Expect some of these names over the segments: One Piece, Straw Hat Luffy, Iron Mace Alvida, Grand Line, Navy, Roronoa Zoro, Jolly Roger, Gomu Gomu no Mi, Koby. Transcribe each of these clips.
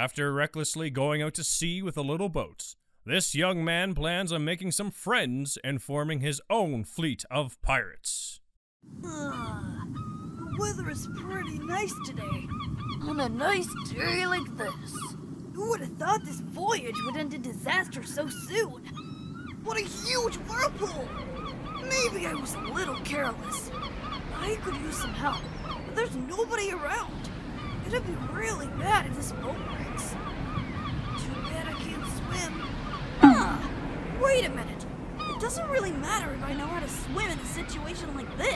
After recklessly going out to sea with the little boats, this young man plans on making some friends and forming his own fleet of pirates. The weather is pretty nice today. On a nice day like this. Who would have thought this voyage would end in disaster so soon? What a huge whirlpool! Maybe I was a little careless. I could use some help, but there's nobody around. It'd be really bad if this boat breaks. Too bad I can't swim. Ah! Wait a minute. It doesn't really matter if I know how to swim in a situation like this.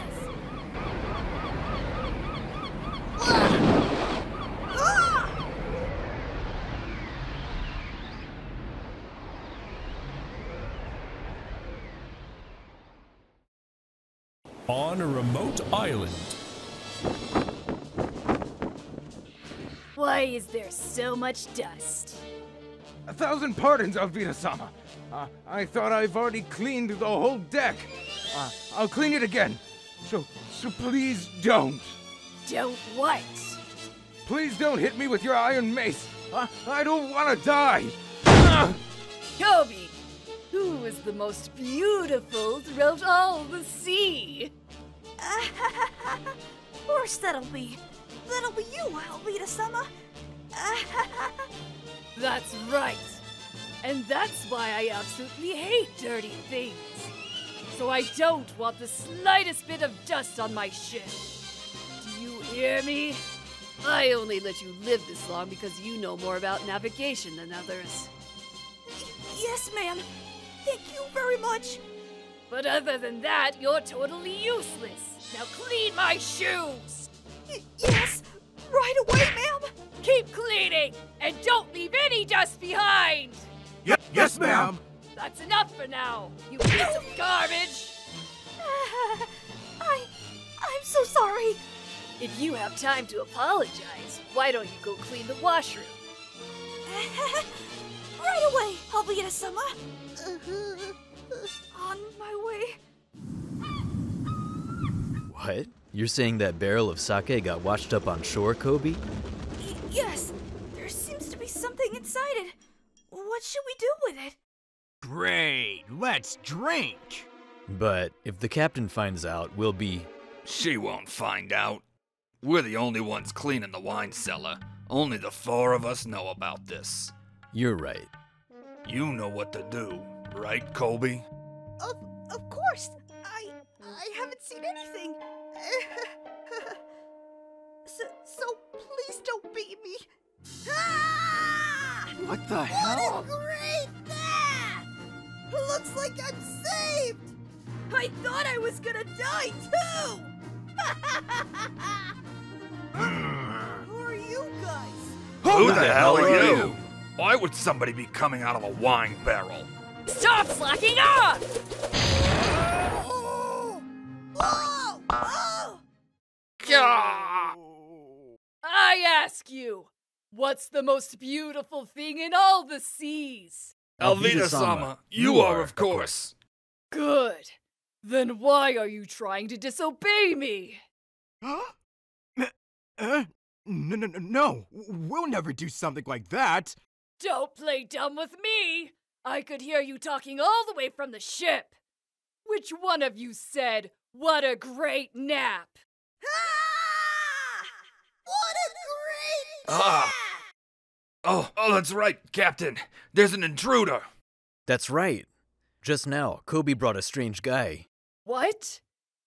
On a remote island. Why is there so much dust? 1,000 pardons, Alvida-sama. I thought I've already cleaned the whole deck. I'll clean it again. So please don't. Don't what? Please don't hit me with your iron mace. I don't want to die. Koby, who was the most beautiful throughout all the sea? Of course that'll be. That'll be you, Alvida-sama. That's right. And that's why I absolutely hate dirty things. So I don't want the slightest bit of dust on my ship. Do you hear me? I only let you live this long because you know more about navigation than others. Yes, ma'am. Thank you very much. But other than that, you're totally useless. Now clean my shoes! Yes! Right away, ma'am! Keep cleaning! And don't leave any dust behind! Yes, ma'am! That's enough for now, you piece of garbage! I'm so sorry! If you have time to apologize, why don't you go clean the washroom? Right away, Alvida-sama! On my way. What? You're saying that barrel of sake got washed up on shore, Koby? Yes! There seems to be something inside it. What should we do with it? Great! Let's drink! But if the captain finds out, we'll be... She won't find out. We're the only ones cleaning the wine cellar. Only the four of us know about this. You're right. You know what to do, right, Koby? Of course! I haven't seen anything! So please don't beat me! Ah! What the hell? What a great that! Looks like I'm saved! I thought I was gonna die too! Who are you guys? Who the hell are you? Why would somebody be coming out of a wine barrel? Stop slacking off! Whoa! Oh! Gah! I ask you, what's the most beautiful thing in all the seas? Alvida-sama, you are, of course. Good. Then why are you trying to disobey me? Huh? No. We'll never do something like that. Don't play dumb with me. I could hear you talking all the way from the ship. Which one of you said, "What a great nap"? Ah! What a great nap! Oh, that's right, Captain. There's an intruder. That's right. Just now, Koby brought a strange guy. What?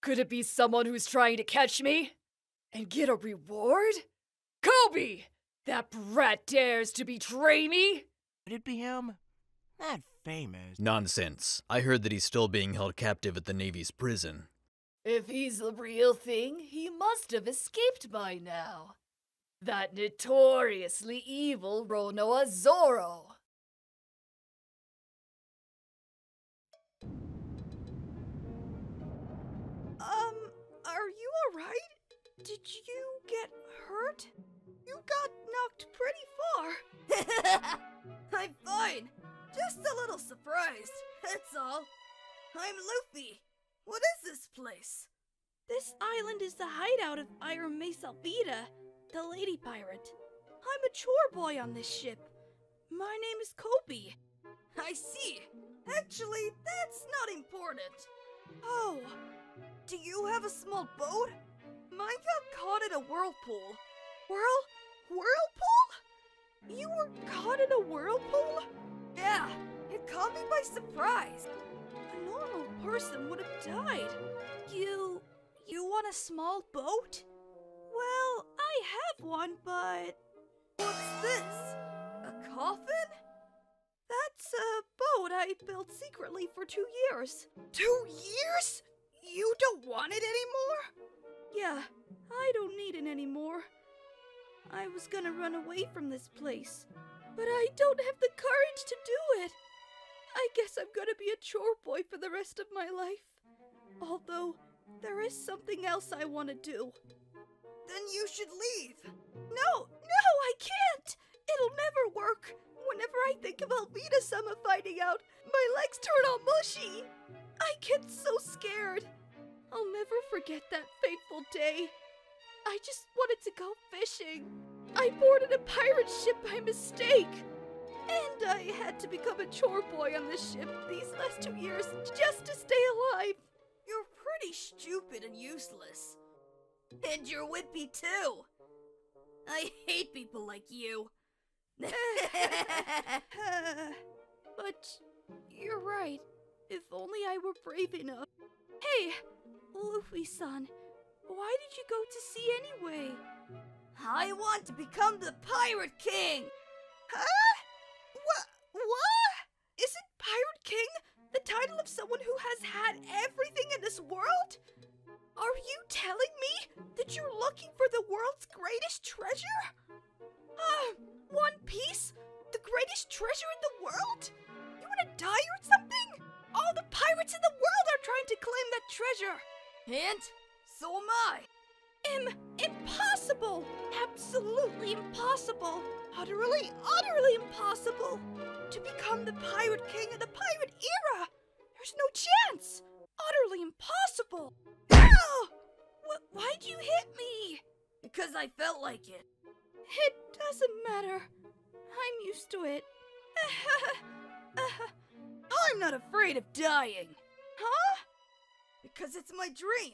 Could it be someone who's trying to catch me? And get a reward? Koby! That brat dares to betray me? Could it be him? Not famous. Nonsense. I heard that he's still being held captive at the Navy's prison. If he's the real thing, he must have escaped by now. That notoriously evil Roronoa Zoro. Are you alright? Did you get hurt? You got knocked pretty far. I'm fine. Just a little surprised, that's all. I'm Luffy. What is this place? This island is the hideout of Iron Mace Alvida, the lady pirate. I'm a chore boy on this ship. My name is Koby. I see. Actually, that's not important. Oh, do you have a small boat? Mine got caught in a whirlpool. Whirlpool? You were caught in a whirlpool? Yeah, it caught me by surprise. A normal person would have died. You want a small boat? Well, I have one, but... What's this? A coffin? That's a boat I built secretly for 2 years. 2 years? You don't want it anymore? Yeah, I don't need it anymore. I was gonna run away from this place, but I don't have the courage to do it. I guess I'm gonna be a chore boy for the rest of my life. Although, there is something else I want to do. Then you should leave. No, I can't! It'll never work. Whenever I think of Alvida-sama finding out, my legs turn all mushy. I get so scared. I'll never forget that fateful day. I just wanted to go fishing. I boarded a pirate ship by mistake. And I had to become a chore boy on this ship these last 2 years just to stay alive. You're pretty stupid and useless. And you're wimpy too. I hate people like you. But you're right. If only I were brave enough. Hey, Luffy-san, why did you go to sea anyway? I want to become the Pirate King! Huh? What? Isn't Pirate King the title of someone who has had everything in this world? Are you telling me that you're looking for the world's greatest treasure? One Piece? The greatest treasure in the world? You wanna die or something? All the pirates in the world are trying to claim that treasure! And so am I! Impossible! Absolutely impossible! Utterly impossible! To become the Pirate King of the pirate era! There's no chance! Utterly impossible! Ow! Why'd you hit me? Because I felt like it. It doesn't matter. I'm used to it. I'm not afraid of dying. Huh? Because it's my dream.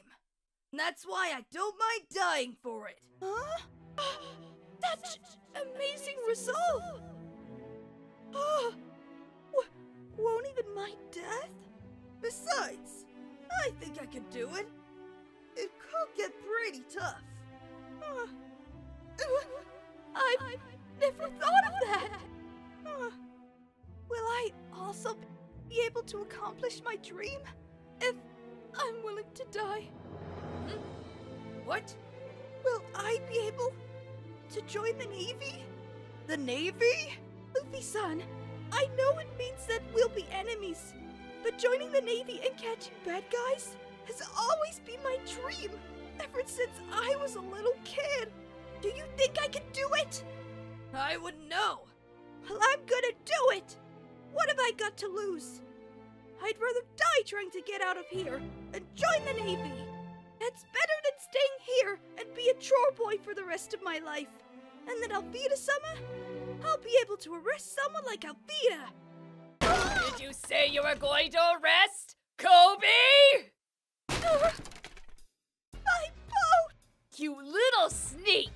That's why I don't mind dying for it. Huh? That's amazing resolve. Oh, won't even mind death? Besides, I think I can do it. It could get pretty tough. I've never thought of that. Will I also be able to accomplish my dream if I'm willing to die? What? Will I be able to join the Navy? The Navy? Luffy-san, I know it means that we'll be enemies, but joining the Navy and catching bad guys has always been my dream ever since I was a little kid. Do you think I could do it? I wouldn't know. Well, I'm gonna do it! What have I got to lose? I'd rather die trying to get out of here and join the Navy. That's better than staying here and be a chore boy for the rest of my life. And then Alvida-sama, I'll be able to arrest someone like Alvida. Did you say you were going to arrest Koby? My boat! You little sneak!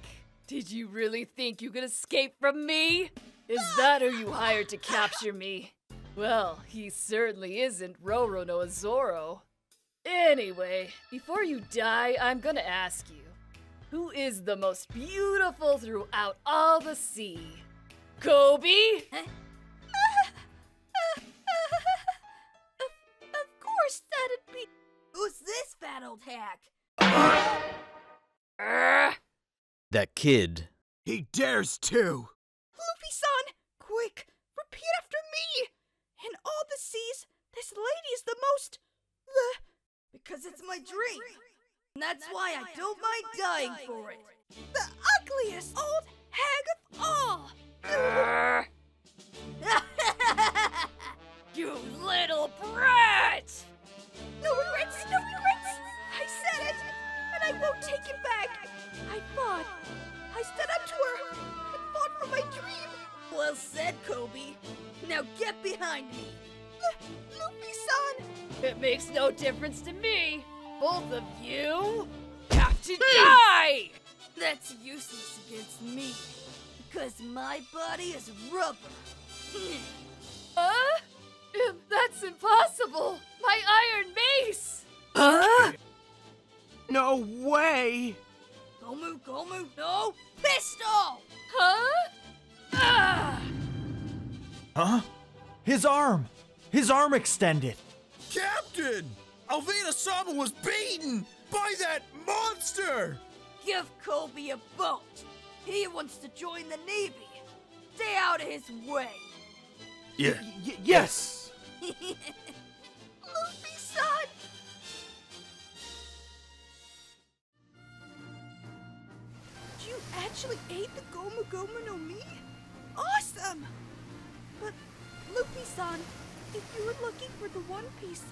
Did you really think you could escape from me? Is that who you hired to capture me? Well, he certainly isn't Roronoa Zoro. Anyway, before you die, I'm gonna ask you, who is the most beautiful throughout all the sea? Koby? Huh? Of course that'd be... Who's this fat old hack? That kid. He dares to! Luffy-san, quick, repeat after me! In all the seas, this lady is the most... Because it's my dream. And that's why I don't mind dying for it. The ugliest old hag of all! You little brat! No regrets, no regrets! I said it, and I won't take it back. I fought. I stood up to her and fought It makes no difference to me. Both of you have to die! That's useless against me, because my body is rubber. That's impossible! My iron mace! No way! Gomu Gomu no pistol! Huh? His arm extended. Captain! Alvida Sama was beaten by that monster! Give Koby a boat. He wants to join the Navy. Stay out of his way. Yeah. Yes! Luffy-san! You actually ate the Gomu Gomu no Mi? Awesome! But, Luffy-san, if you were looking for the One Piece,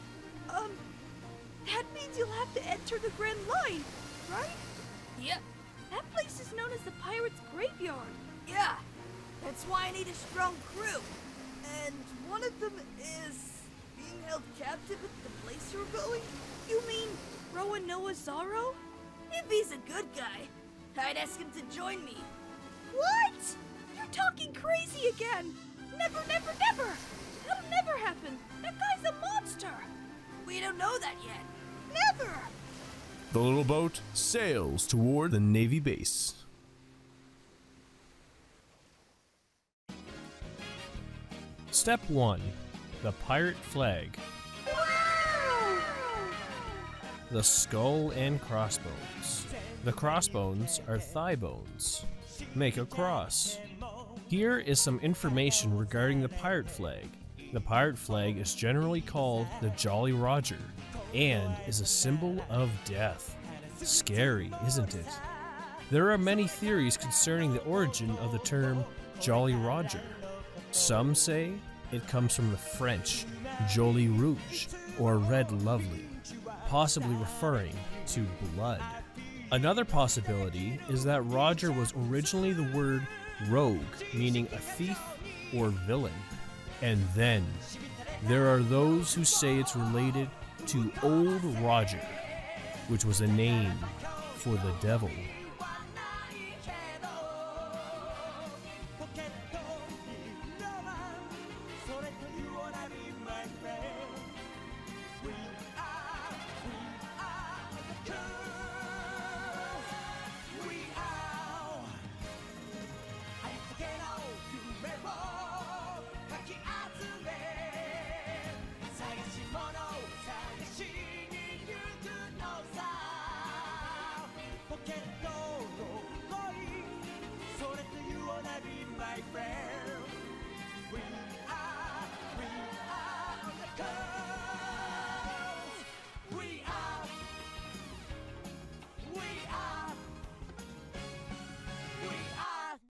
that means you'll have to enter the Grand Line, right? Yeah. That place is known as the Pirates' Graveyard. Yeah. That's why I need a strong crew. And one of them is being held captive at the place you're going? You mean Roronoa Zoro? If he's a good guy, I'd ask him to join me. What? You're talking crazy again! Never, never, never! That'll never happen! That guy's a monster! We don't know that yet. Never! The little boat sails toward the Navy base. Step 1. The Pirate Flag. Wow! The Skull and Crossbones. The crossbones are thigh bones. Make a cross. Here is some information regarding the Pirate Flag. The Pirate Flag is generally called the Jolly Roger and is a symbol of death. Scary, isn't it? There are many theories concerning the origin of the term Jolly Roger. Some say it comes from the French Jolly Rouge or Red Lovely, possibly referring to blood. Another possibility is that Roger was originally the word rogue, meaning a thief or villain. And then there are those who say it's related to Old Roger, which was a name for the devil.